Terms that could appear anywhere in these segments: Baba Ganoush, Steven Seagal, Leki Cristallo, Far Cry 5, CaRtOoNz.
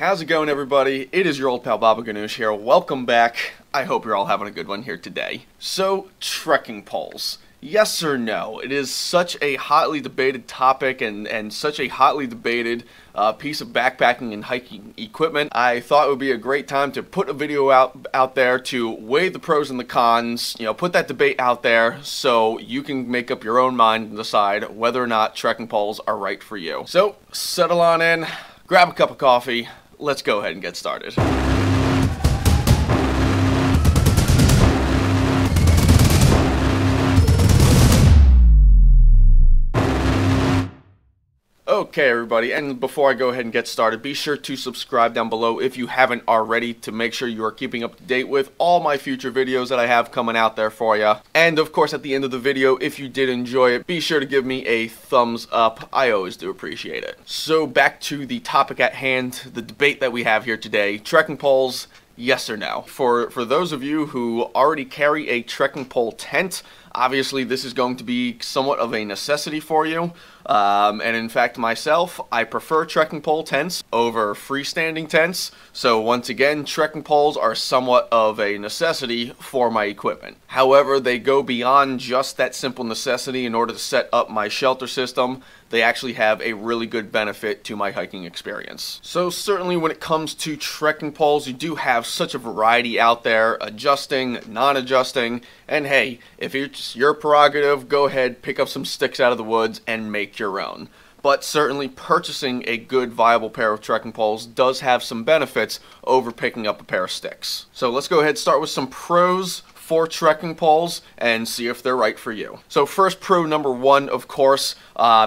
How's it going, everybody? It is your old pal Baba Ganoush here. Welcome back. I hope you're all having a good one here today. So, trekking poles. Yes or no? It is such a hotly debated topic and such a hotly debated piece of backpacking and hiking equipment. I thought it would be a great time to put a video out there to weigh the pros and the cons, you know, put that debate out there so you can make up your own mind and decide whether or not trekking poles are right for you. So, settle on in, grab a cup of coffee, let's go ahead and get started. Okay, everybody, and before I go ahead and get started, be sure to subscribe down below if you haven't already to make sure you are keeping up to date with all my future videos that I have coming out there for you. And of course, at the end of the video, if you did enjoy it, be sure to give me a thumbs up. I always do appreciate it. So back to the topic at hand, the debate that we have here today, trekking poles. Yes or no? For those of you who already carry a trekking pole tent, obviously this is going to be somewhat of a necessity for you. And in fact, myself, I prefer trekking pole tents over freestanding tents. So once again, trekking poles are somewhat of a necessity for my equipment. However, they go beyond just that simple necessity in order to set up my shelter system. They actually have a really good benefit to my hiking experience. So certainly when it comes to trekking poles, you do have such a variety out there, adjusting, non-adjusting, and hey, if it's your prerogative, go ahead, pick up some sticks out of the woods and make your own. But certainly purchasing a good viable pair of trekking poles does have some benefits over picking up a pair of sticks. So let's go ahead and start with some pros for trekking poles and see if they're right for you. So first, pro number one, of course,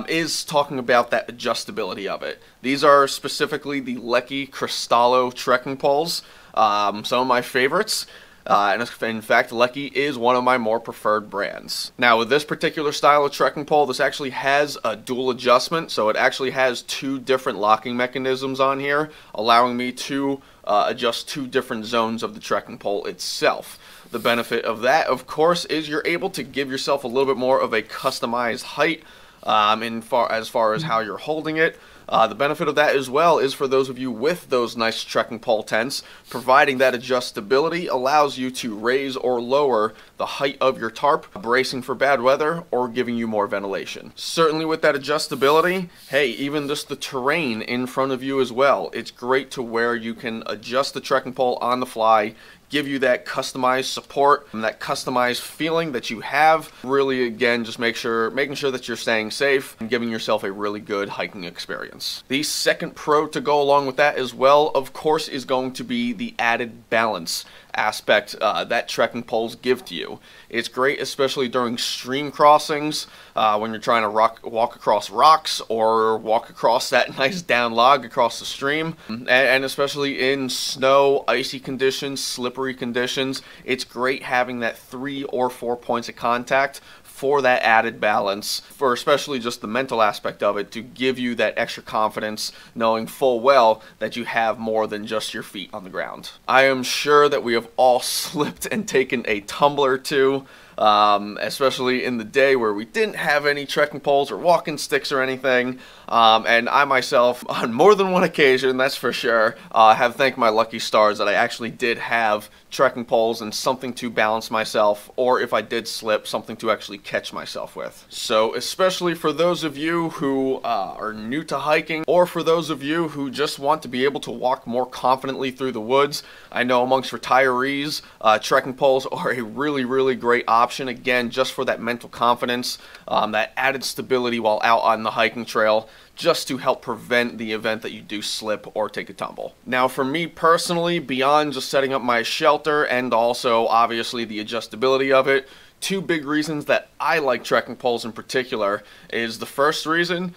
is talking about that adjustability of it. These are specifically the Leki Cristallo trekking poles, some of my favorites. And in fact, Leki is one of my more preferred brands. Now, with this particular style of trekking pole, this actually has a dual adjustment, so it actually has two different locking mechanisms on here, allowing me to adjust two different zones of the trekking pole itself. The benefit of that, of course, is you're able to give yourself a little bit more of a customized height as far as how you're holding it. The benefit of that as well is for those of you with those nice trekking pole tents, providing that adjustability allows you to raise or lower the height of your tarp, bracing for bad weather or giving you more ventilation. Certainly with that adjustability, hey, even just the terrain in front of you as well, it's great to where you can adjust the trekking pole on the fly, give you that customized support and that customized feeling that you have. Really, again, just making sure that you're staying safe and giving yourself a really good hiking experience. The second pro to go along with that as well, of course, is going to be the added balance aspect that trekking poles give to you. It's great, especially during stream crossings, when you're trying to walk across rocks or walk across that nice down log across the stream, and especially in snow, icy conditions, slippery conditions. It's great having that 3 or 4 points of contact for that added balance, for especially just the mental aspect of it, to give you that extra confidence, knowing full well that you have more than just your feet on the ground. I am sure that we have all slipped and taken a tumble or two, especially in the day where we didn't have any trekking poles or walking sticks or anything, and I myself, on more than one occasion, that's for sure, have thanked my lucky stars that I actually did have trekking poles and something to balance myself, or if I did slip, something to actually catch myself with. So especially for those of you who are new to hiking, or for those of you who just want to be able to walk more confidently through the woods, I know amongst retirees, trekking poles are a really, really great option, again, just for that mental confidence, that added stability while out on the hiking trail, just to help prevent the event that you do slip or take a tumble. Now, for me personally, beyond just setting up my shelter and also obviously the adjustability of it, two big reasons that I like trekking poles in particular is the first reason,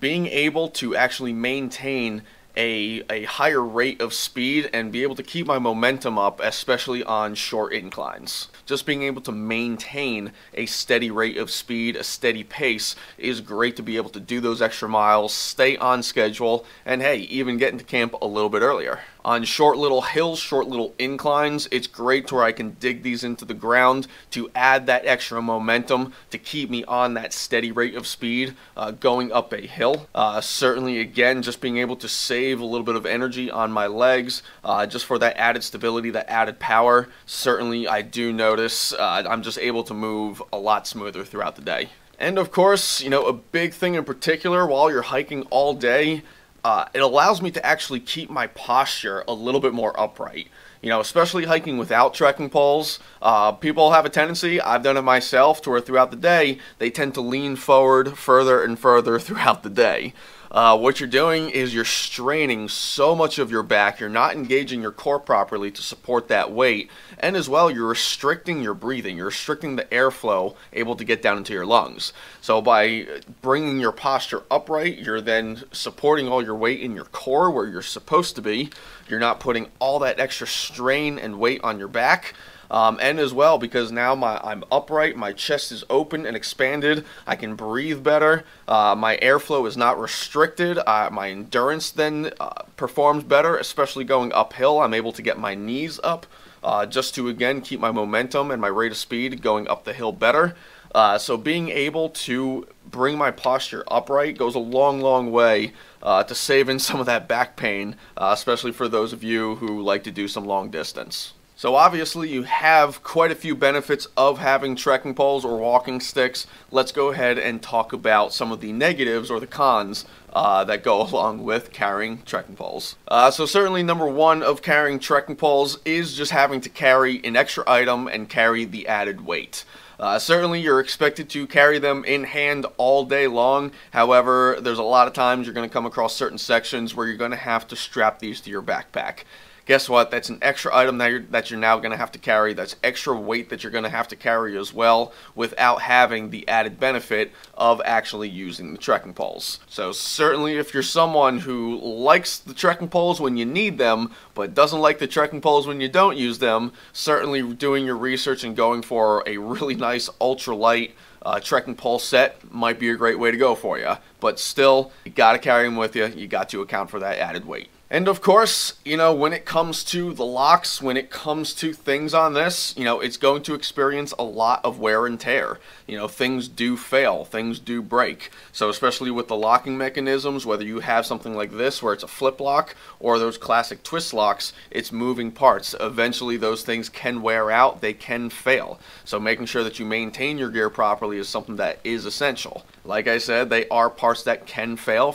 being able to actually maintain a higher rate of speed and be able to keep my momentum up, especially on short inclines. Just being able to maintain a steady rate of speed, a steady pace, is great to be able to do those extra miles, stay on schedule, and hey, even get into camp a little bit earlier. On short little hills, short little inclines, it's great to where I can dig these into the ground to add that extra momentum to keep me on that steady rate of speed going up a hill. Certainly, again, just being able to save save a little bit of energy on my legs just for that added stability, that added power. Certainly I do notice I'm just able to move a lot smoother throughout the day. And of course, you know, a big thing in particular while you're hiking all day, it allows me to actually keep my posture a little bit more upright. You know, especially hiking without trekking poles, people have a tendency, I've done it myself, to where throughout the day, they tend to lean forward further and further throughout the day. What you're doing is you're straining so much of your back, you're not engaging your core properly to support that weight, and as well, you're restricting your breathing, you're restricting the airflow able to get down into your lungs. So by bringing your posture upright, you're then supporting all your weight in your core where you're supposed to be, you're not putting all that extra strain and weight on your back. And as well, because now I'm upright, my chest is open and expanded, I can breathe better, my airflow is not restricted, my endurance then performs better, especially going uphill. I'm able to get my knees up just to, again, keep my momentum and my rate of speed going up the hill better. So being able to bring my posture upright goes a long, long way to saving some of that back pain, especially for those of you who like to do some long distance. So obviously you have quite a few benefits of having trekking poles or walking sticks. Let's go ahead and talk about some of the negatives or the cons that go along with carrying trekking poles. So certainly number one of carrying trekking poles is just having to carry an extra item and carry the added weight. Certainly you're expected to carry them in hand all day long. However, there's a lot of times you're going to come across certain sections where you're going to have to strap these to your backpack. Guess what? That's an extra item that you're now going to have to carry. That's extra weight that you're going to have to carry as well, without having the added benefit of actually using the trekking poles. So certainly if you're someone who likes the trekking poles when you need them, but doesn't like the trekking poles when you don't use them, certainly doing your research and going for a really nice ultralight trekking pole set might be a great way to go for you. But still, you got to carry them with you. You got to account for that added weight. And of course, you know, when it comes to the locks, when it comes to things on this, you know, it's going to experience a lot of wear and tear. You know, things do fail, things do break. So especially with the locking mechanisms, whether you have something like this where it's a flip lock or those classic twist locks, it's moving parts. Eventually those things can wear out, they can fail. So making sure that you maintain your gear properly is something that is essential. Like I said, they are parts that can fail.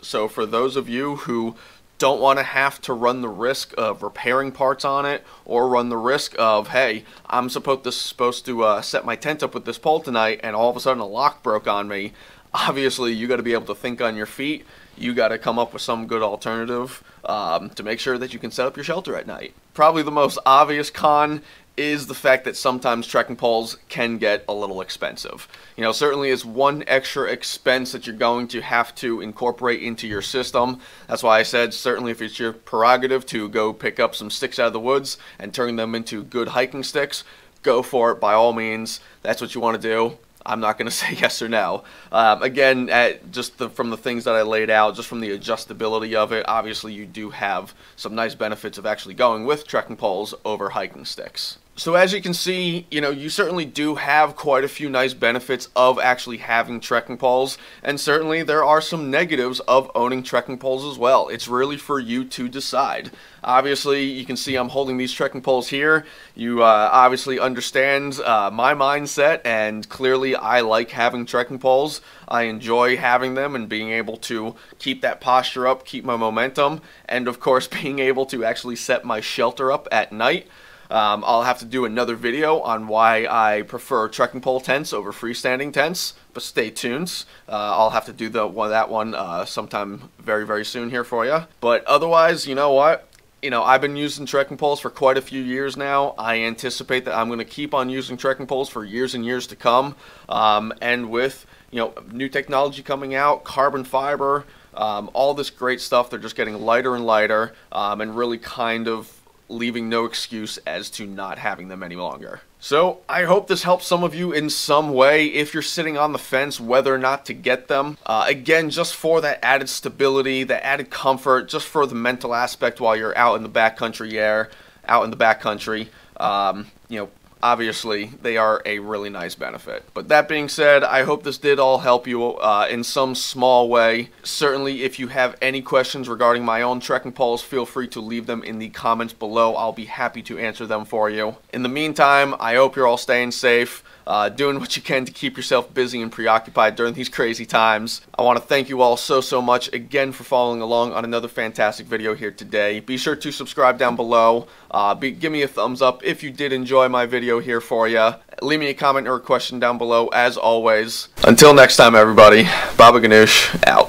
So for those of you who don't want to have to run the risk of repairing parts on it, or run the risk of, hey, I'm supposed to set my tent up with this pole tonight and all of a sudden a lock broke on me. Obviously, you got to be able to think on your feet. You got to come up with some good alternative to make sure that you can set up your shelter at night. Probably the most obvious con is the fact that sometimes trekking poles can get a little expensive. You know, certainly is one extra expense that you're going to have to incorporate into your system. That's why I said certainly if it's your prerogative to go pick up some sticks out of the woods and turn them into good hiking sticks, go for it by all means. That's what you want to do. I'm not going to say yes or no. Again, from the things that I laid out, just from the adjustability of it, obviously you do have some nice benefits of actually going with trekking poles over hiking sticks. So as you can see, you know, you certainly do have quite a few nice benefits of actually having trekking poles, and certainly there are some negatives of owning trekking poles as well. It's really for you to decide. Obviously, you can see I'm holding these trekking poles here. You obviously understand my mindset, and clearly I like having trekking poles. I enjoy having them and being able to keep that posture up, keep my momentum, and of course being able to actually set my shelter up at night. I'll have to do another video on why I prefer trekking pole tents over freestanding tents, but stay tuned. I'll have to do that one sometime very, very soon here for you. But otherwise, you know what? You know, I've been using trekking poles for quite a few years now. I anticipate that I'm going to keep on using trekking poles for years and years to come. And with, you know, new technology coming out, carbon fiber, all this great stuff, they're just getting lighter and lighter, and really kind of leaving no excuse as to not having them any longer. So I hope this helps some of you in some way if you're sitting on the fence whether or not to get them. Again, just for that added stability, that added comfort, just for the mental aspect while you're out in the backcountry. You know, obviously they are a really nice benefit. But that being said, I hope this did all help you in some small way. Certainly, if you have any questions regarding my own trekking poles, feel free to leave them in the comments below. I'll be happy to answer them for you. In the meantime, I hope you're all staying safe, doing what you can to keep yourself busy and preoccupied during these crazy times. I want to thank you all so much again for following along on another fantastic video here today. Be sure to subscribe down below. Give me a thumbs up if you did enjoy my video here for you. Leave me a comment or a question down below as always. Until next time everybody, Baba Ganoush out.